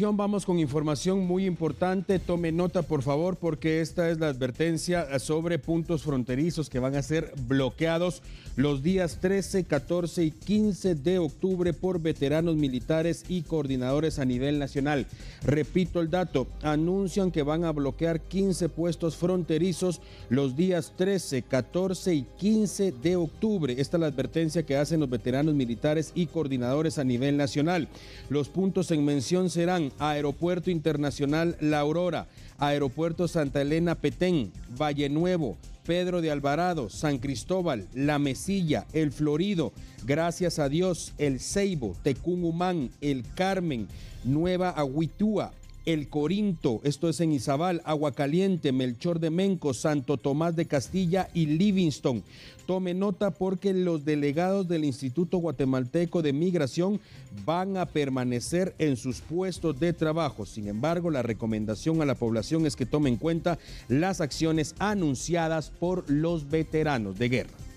Vamos con información muy importante, tome nota por favor porque esta es la advertencia sobre puntos fronterizos que van a ser bloqueados los días 13, 14 y 15 de octubre por veteranos militares y coordinadores a nivel nacional. Repito el dato, anuncian que van a bloquear 15 puestos fronterizos los días 13, 14 y 15 de octubre. Esta es la advertencia que hacen los veteranos militares y coordinadores a nivel nacional. Los puntos en mención serán Aeropuerto Internacional La Aurora, Aeropuerto Santa Elena Petén, Valle Nuevo, Pedro de Alvarado, San Cristóbal, La Mesilla, El Florido, Gracias a Dios, El Ceibo, Tecumumán, El Carmen, Nueva Aguitúa, El Corinto, esto es en Izabal, Aguacaliente, Melchor de Menco, Santo Tomás de Castilla y Livingston. Tome nota porque los delegados del Instituto Guatemalteco de Migración van a permanecer en sus puestos de trabajo. Sin embargo, la recomendación a la población es que tome en cuenta las acciones anunciadas por los veteranos de guerra.